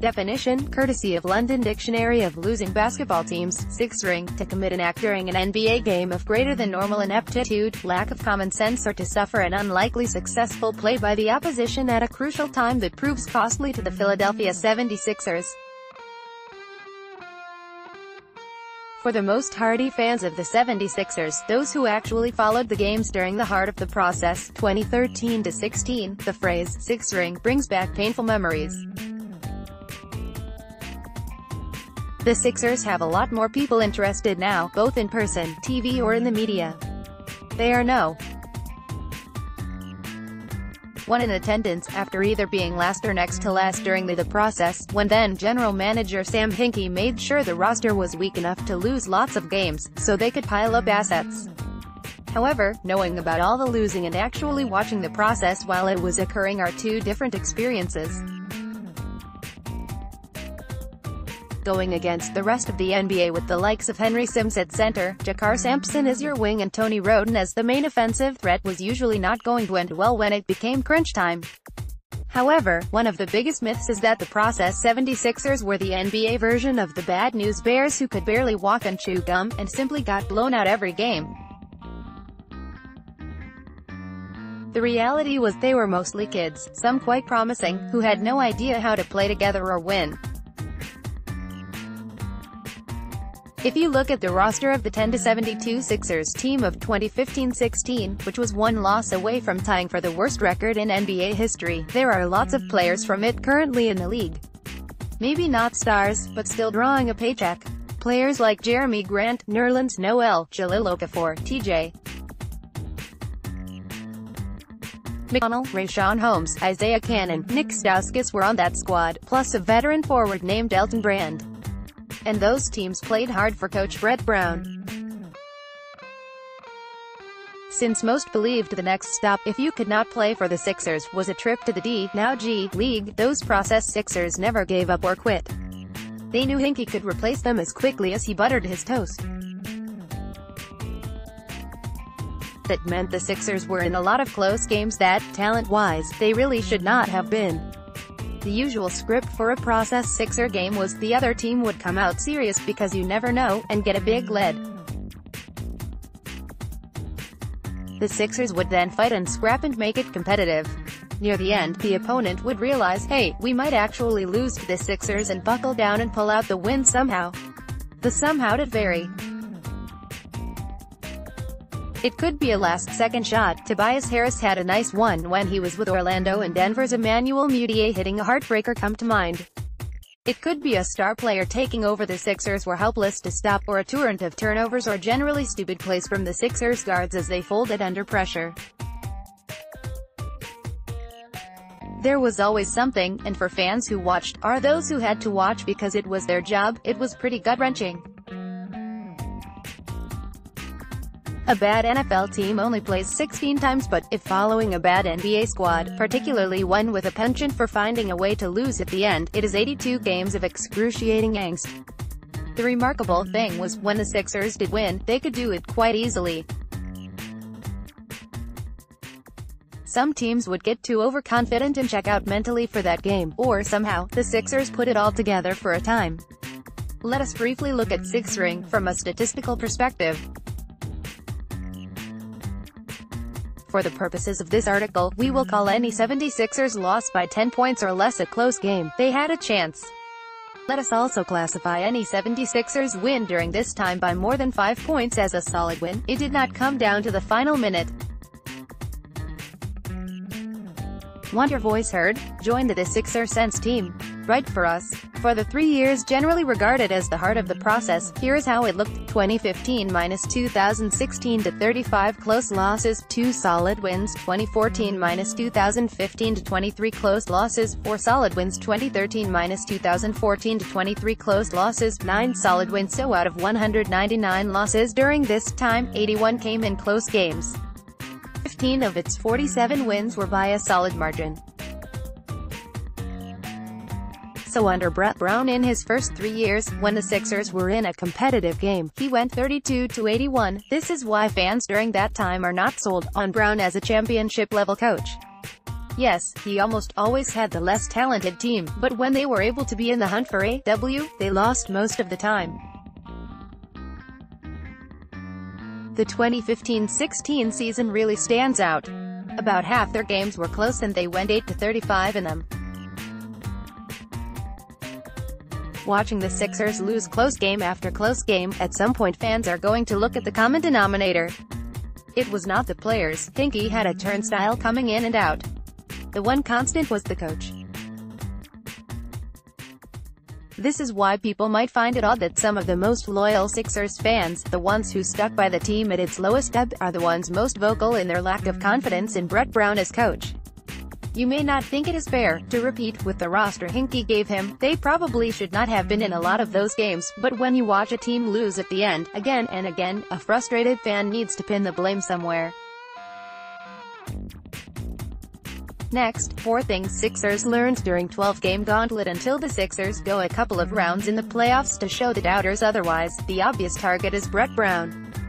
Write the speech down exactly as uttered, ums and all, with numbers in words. definition, courtesy of London Dictionary of Losing Basketball Teams, Sixering, to commit an act during an N B A game of greater than normal ineptitude, lack of common sense, or to suffer an unlikely successful play by the opposition at a crucial time that proves costly to the Philadelphia seventy-sixers. For the most hardy fans of the seventy-sixers, those who actually followed the games during the heart of the process, twenty thirteen to sixteen, the phrase, Sixering, brings back painful memories. The Sixers have a lot more people interested now, both in person, T V or in the media. They are no one in attendance, after either being last or next to last during the, the process, when then-general manager Sam Hinkie made sure the roster was weak enough to lose lots of games, so they could pile up assets. However, knowing about all the losing and actually watching the process while it was occurring are two different experiences. Going against the rest of the N B A with the likes of Henry Sims at center, Jakar Sampson as your wing and Tony Roden as the main offensive threat was usually not going to end well when it became crunch time. However, one of the biggest myths is that the process seventy-sixers were the N B A version of the Bad News Bears who could barely walk and chew gum, and simply got blown out every game. The reality was they were mostly kids, some quite promising, who had no idea how to play together or win. If you look at the roster of the ten to seventy-two Sixers team of twenty fifteen sixteen, which was one loss away from tying for the worst record in N B A history, there are lots of players from it currently in the league. Maybe not stars, but still drawing a paycheck. Players like Jeremy Grant, Nerlens Noel, Jalil Okafor, T J McConnell, Rashaun Holmes, Isaiah Cannon, Nick Stauskas were on that squad, plus a veteran forward named Elton Brand. And those teams played hard for coach Brett Brown. Since most believed the next stop, if you could not play for the Sixers, was a trip to the D, now G, League, those process Sixers never gave up or quit. They knew Hinkie could replace them as quickly as he buttered his toast. That meant the Sixers were in a lot of close games that, talent-wise, they really should not have been. The usual script for a process Sixer game was the other team would come out serious because you never know, and get a big lead. The Sixers would then fight and scrap and make it competitive. Near the end, the opponent would realize, hey, we might actually lose to the Sixers, and buckle down and pull out the win somehow. The somehow did vary. It could be a last-second shot. Tobias Harris had a nice one when he was with Orlando, and Denver's Emmanuel Mudiay hitting a heartbreaker come to mind. It could be a star player taking over. The Sixers were helpless to stop, or a torrent of turnovers or generally stupid plays from the Sixers guards as they folded under pressure. There was always something, and for fans who watched, or those who had to watch because it was their job, it was pretty gut-wrenching. A bad N F L team only plays sixteen times, but if following a bad N B A squad, particularly one with a penchant for finding a way to lose at the end, it is eighty-two games of excruciating angst. The remarkable thing was, when the Sixers did win, they could do it quite easily. Some teams would get too overconfident and check out mentally for that game, or somehow, the Sixers put it all together for a time. Let us briefly look at Sixering from a statistical perspective. For the purposes of this article, we will call any seventy-sixers loss by ten points or less a close game. They had a chance. Let us also classify any seventy-sixers win during this time by more than five points as a solid win. It did not come down to the final minute. Want your voice heard? Join the, the Sixer Sense team. Write for us. For the three years generally regarded as the heart of the process, here is how it looked. twenty fifteen to twenty sixteen to thirty-five close losses, two solid wins. twenty fourteen to twenty fifteen to twenty-three close losses, four solid wins. twenty thirteen to twenty fourteen to twenty-three close losses, nine solid wins. So out of one hundred ninety-nine losses during this time, eighty-one came in close games. fifteen of its forty-seven wins were by a solid margin. So under Brett Brown, in his first three years, when the Sixers were in a competitive game, he went thirty-two to eighty-one. This is why fans during that time are not sold on Brown as a championship-level coach. Yes, he almost always had the less talented team, but when they were able to be in the hunt for a W, they lost most of the time. The twenty fifteen sixteen season really stands out. About half their games were close and they went eight to thirty-five in them. Watching the Sixers lose close game after close game, at some point fans are going to look at the common denominator. It was not the players. Hinkie had a turnstile coming in and out. The one constant was the coach. This is why people might find it odd that some of the most loyal Sixers fans, the ones who stuck by the team at its lowest ebb, are the ones most vocal in their lack of confidence in Brett Brown as coach. You may not think it is fair to repeat, with the roster Hinkie gave him, they probably should not have been in a lot of those games, but when you watch a team lose at the end, again and again, a frustrated fan needs to pin the blame somewhere. Next, four things Sixers learned during twelve-game gauntlet until the Sixers go a couple of rounds in the playoffs to show the doubters otherwise. The obvious target is Brett Brown.